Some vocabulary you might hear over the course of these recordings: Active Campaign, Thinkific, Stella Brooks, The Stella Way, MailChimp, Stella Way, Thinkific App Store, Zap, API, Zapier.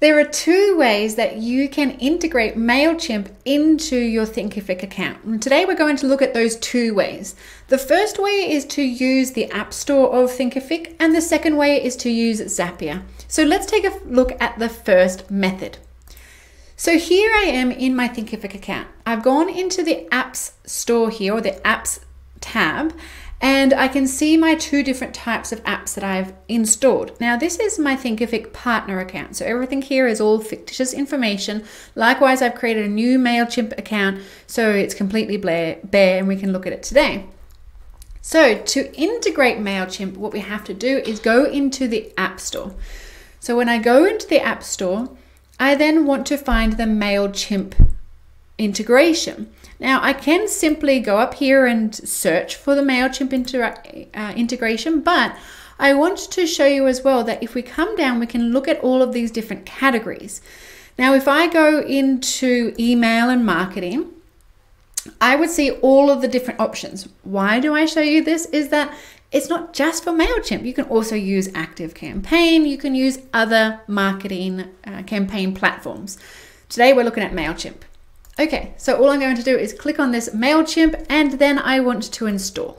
There are two ways that you can integrate MailChimp into your Thinkific account. And today we're going to look at those two ways. The first way is to use the App Store of Thinkific, and the second way is to use Zapier. So let's take a look at the first method. So here I am in my Thinkific account. I've gone into the Apps Store here, or the Apps tab, and I can see my two different types of apps that I've installed. Now this is my Thinkific partner account. So everything here is all fictitious information. Likewise, I've created a new MailChimp account, so it's completely bare and we can look at it today. So to integrate MailChimp, what we have to do is go into the App Store. So when I go into the App Store, I then want to find the MailChimp integration. Now I can simply go up here and search for the MailChimp integration, but I want to show you as well that if we come down, we can look at all of these different categories. Now, if I go into email and marketing, I would see all of the different options. Why do I show you this? Is that it's not just for MailChimp. You can also use Active Campaign. You can use other marketing campaign platforms. Today we're looking at MailChimp. Okay, so all I'm going to do is click on this MailChimp, and then I want to install.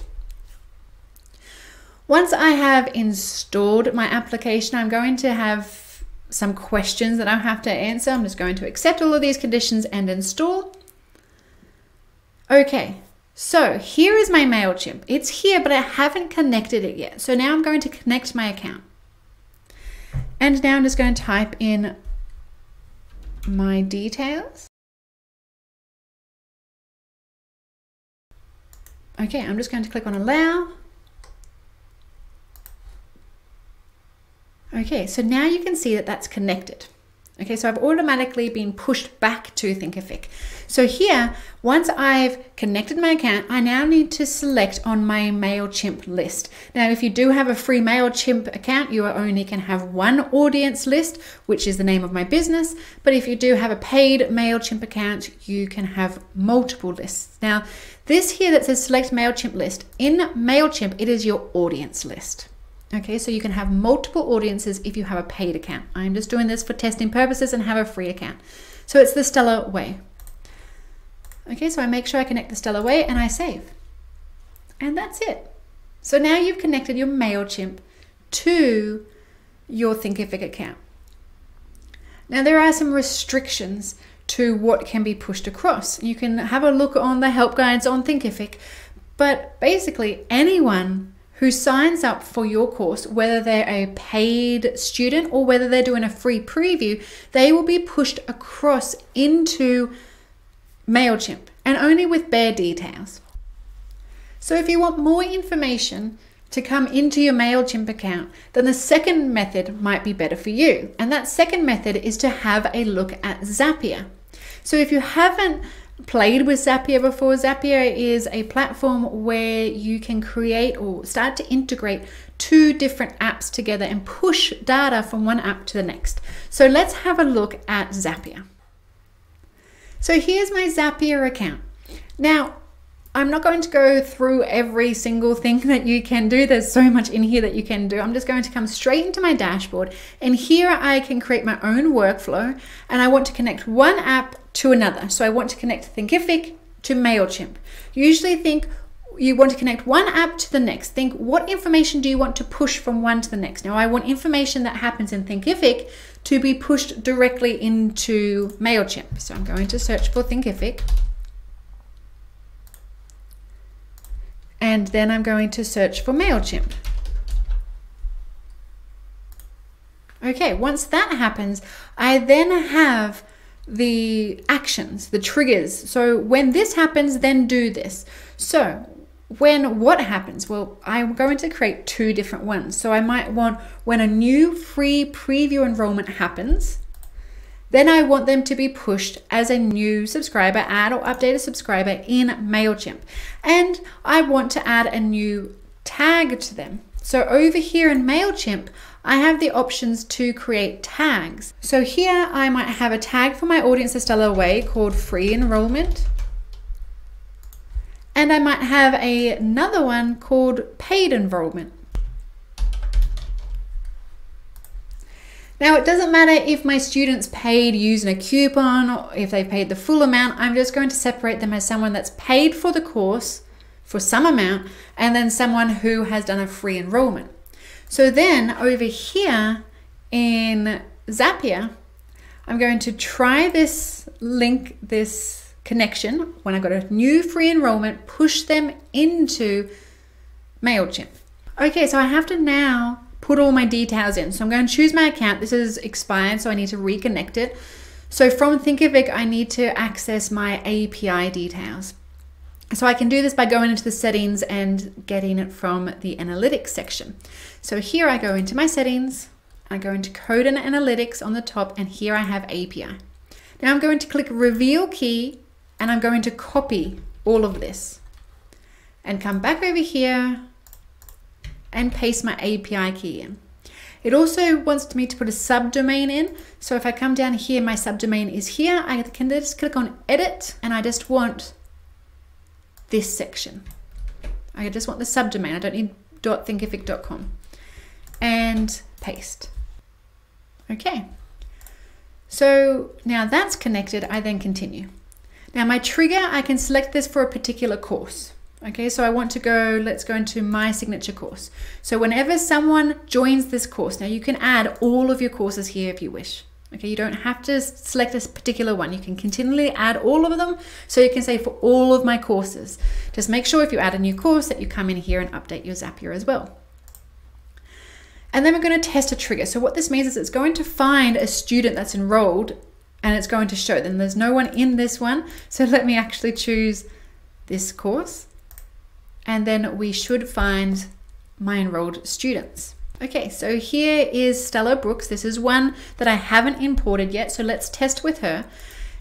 Once I have installed my application, I'm going to have some questions that I have to answer. I'm just going to accept all of these conditions and install. Okay, so here is my MailChimp. It's here, but I haven't connected it yet. So now I'm going to connect my account. And now I'm just going to type in my details. Okay, I'm just going to click on allow. Okay, so now you can see that that's connected. Okay, so I've automatically been pushed back to Thinkific. So here, once I've connected my account, I now need to select on my MailChimp list. Now, if you do have a free MailChimp account, you only can have one audience list, which is the name of my business. But if you do have a paid MailChimp account, you can have multiple lists. Now, this here that says select MailChimp list, in MailChimp, it is your audience list. Okay, so you can have multiple audiences if you have a paid account. I'm just doing this for testing purposes and have a free account. So it's the Stella Way. Okay, so I make sure I connect the Stella Way and I save. And that's it. So now you've connected your MailChimp to your Thinkific account. Now there are some restrictions to what can be pushed across. You can have a look on the help guides on Thinkific, but basically anyone who signs up for your course, whether they're a paid student or whether they're doing a free preview, they will be pushed across into MailChimp, and only with bare details. So if you want more information to come into your MailChimp account, then the second method might be better for you. And that second method is to have a look at Zapier. So if you haven't played with Zapier before, Zapier is a platform where you can create or start to integrate two different apps together and push data from one app to the next. So let's have a look at Zapier. So here's my Zapier account. Now, I'm not going to go through every single thing that you can do. There's so much in here that you can do. I'm just going to come straight into my dashboard, and here I can create my own workflow, and I want to connect one app to another. So I want to connect Thinkific to MailChimp. Usually you want to connect one app to the next. Think, what information do you want to push from one to the next? Now I want information that happens in Thinkific to be pushed directly into MailChimp. So I'm going to search for Thinkific. And then I'm going to search for MailChimp. Okay, once that happens, I then have the actions, the triggers. So when this happens, then do this. So when what happens? Well, I'm going to create two different ones. So I might want when a new free preview enrollment happens, then I want them to be pushed as a new subscriber, add or update a subscriber in MailChimp. And I want to add a new tag to them. So over here in MailChimp, I have the options to create tags. So here I might have a tag for my audience at Stella Way called free enrollment. And I might have another one called paid enrollment. Now, it doesn't matter if my students paid using a coupon or if they paid the full amount. I'm just going to separate them as someone that's paid for the course for some amount and then someone who has done a free enrollment. So then over here in Zapier, I'm going to try this link, this connection. When I've got a new free enrollment, push them into MailChimp. Okay, so I have to now put all my details in. So I'm going to choose my account. This is expired, so I need to reconnect it. So from Thinkific, I need to access my API details. So I can do this by going into the settings and getting it from the analytics section. So here I go into my settings, I go into code and analytics on the top, and here I have API. Now I'm going to click reveal key, and I'm going to copy all of this and come back over here and paste my API key in. It also wants me to put a subdomain in. So if I come down here, my subdomain is here. I can just click on edit, and I just want this section. I just want the subdomain. I don't need .thinkific.com, and paste. Okay. So now that's connected. I then continue. Now my trigger, I can select this for a particular course. Okay, so I want to go, let's go into my signature course. So whenever someone joins this course, now you can add all of your courses here if you wish. Okay, you don't have to select a particular one. You can continually add all of them. So you can say for all of my courses, just make sure if you add a new course that you come in here and update your Zapier as well. And then we're going to test a trigger. So what this means is it's going to find a student that's enrolled and it's going to show them. There's no one in this one. So let me actually choose this course. And then we should find my enrolled students. Okay, so here is Stella Brooks. This is one that I haven't imported yet. So let's test with her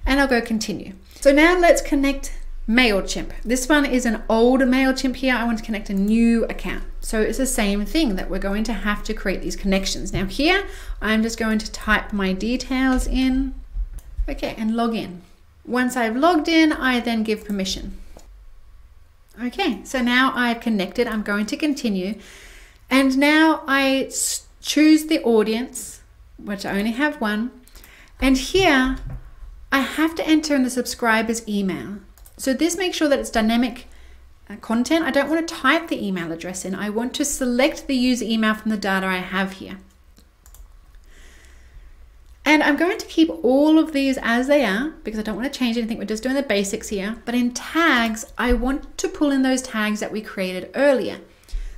and I'll go continue. So now let's connect MailChimp. This one is an old MailChimp here. I want to connect a new account. So it's the same thing that we're going to have to create these connections. Now here, I'm just going to type my details in. Okay, and log in. Once I've logged in, I then give permission. Okay, so now I've connected. I'm going to continue. And now I choose the audience, which I only have one. And here I have to enter in the subscriber's email. So this makes sure that it's dynamic content. I don't want to type the email address in. I want to select the user email from the data I have here. And I'm going to keep all of these as they are because I don't want to change anything. We're just doing the basics here. But in tags, I want to pull in those tags that we created earlier.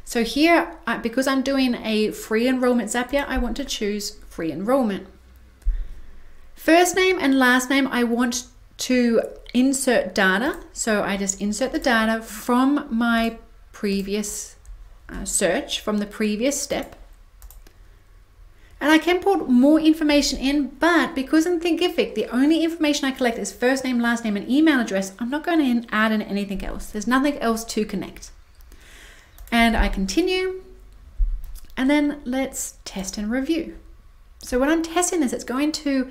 So here, because I'm doing a free enrollment Zapier, I want to choose free enrollment. First name and last name, I want to insert data. So I just insert the data from my previous search, from the previous step. And I can put more information in, but because in Thinkific, the only information I collect is first name, last name, and email address, I'm not going to add in anything else. There's nothing else to connect. And I continue. And then let's test and review. So when I'm testing this, it's going to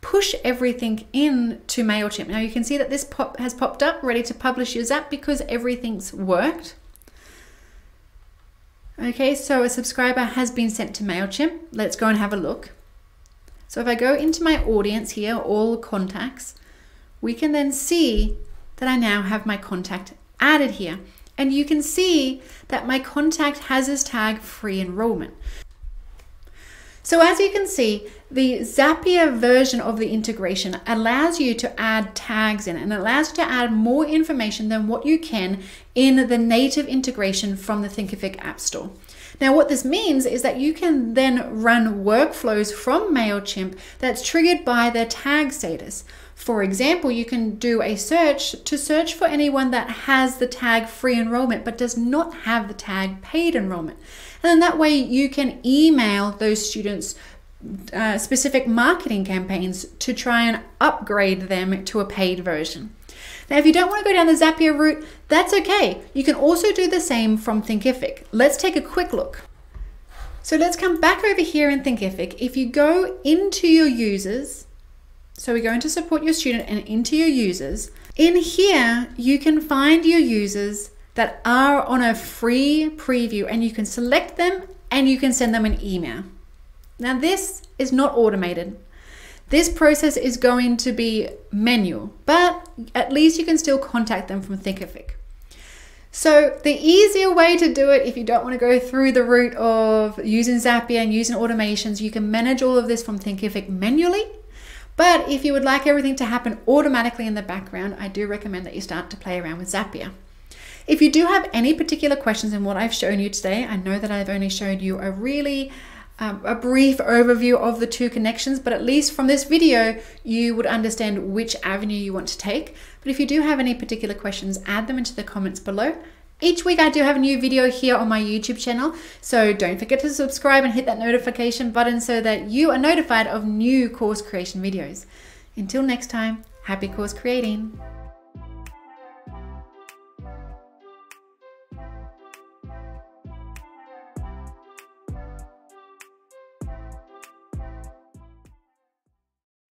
push everything in to MailChimp. Now you can see that this has popped up, ready to publish your Zap because everything's worked. Okay, so a subscriber has been sent to MailChimp. Let's go and have a look. So if I go into my audience here, all contacts, we can then see that I now have my contact added here. And you can see that my contact has this tag free enrollment. So as you can see, the Zapier version of the integration allows you to add tags in and allows you to add more information than what you can in the native integration from the Thinkific App Store. Now what this means is that you can then run workflows from MailChimp that's triggered by their tag status. For example, you can do a search to search for anyone that has the tag free enrollment but does not have the tag paid enrollment. And then that way you can email those students specific marketing campaigns to try and upgrade them to a paid version. Now, if you don't want to go down the Zapier route, that's okay. You can also do the same from Thinkific. Let's take a quick look. So let's come back over here in Thinkific. If you go into your users, so we go into support your student and into your users, in here, you can find your users that are on a free preview and you can select them and you can send them an email. Now this is not automated. This process is going to be manual, but at least you can still contact them from Thinkific. So the easier way to do it, if you don't want to go through the route of using Zapier and using automations, you can manage all of this from Thinkific manually. But if you would like everything to happen automatically in the background, I do recommend that you start to play around with Zapier. If you do have any particular questions in what I've shown you today, I know that I've only showed you a really a brief overview of the two connections, but at least from this video, you would understand which avenue you want to take. But if you do have any particular questions, add them into the comments below. Each week I do have a new video here on my YouTube channel, so don't forget to subscribe and hit that notification button so that you are notified of new course creation videos. Until next time, happy course creating.